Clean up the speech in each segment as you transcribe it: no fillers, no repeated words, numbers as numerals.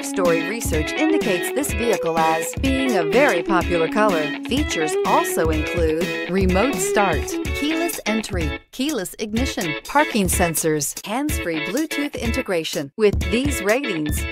Car Story research indicates this vehicle as being a very popular color. Features also include remote start, keyless entry, keyless ignition, parking sensors, hands-free Bluetooth integration. With these ratings,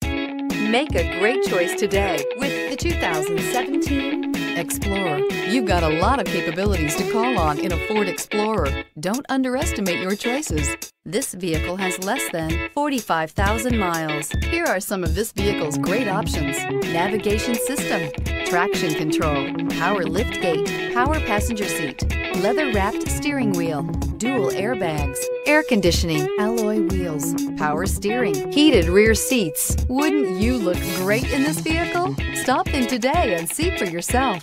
make a great choice today with the 2017 Explorer. You've got a lot of capabilities to call on in a Ford Explorer. Don't underestimate your choices. This vehicle has less than 45,000 miles. Here are some of this vehicle's great options: navigation system, traction control, power lift gate, power passenger seat, leather-wrapped steering wheel, dual airbags, air conditioning, alloy wheels, power steering, heated rear seats. Wouldn't you look great in this vehicle? Stop in today and see for yourself.